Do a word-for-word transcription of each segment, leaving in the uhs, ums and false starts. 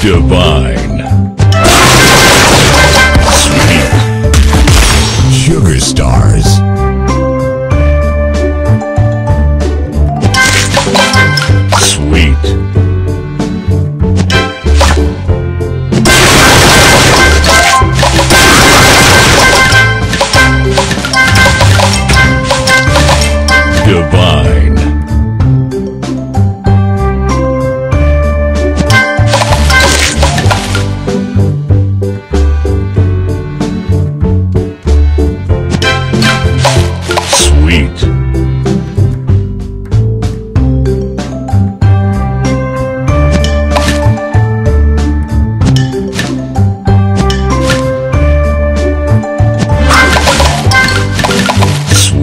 Divine. Sweet. Sugar stars. Sweet. Divine. Sweet.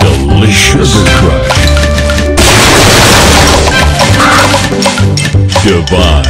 Delicious. Sugar crush. Divine.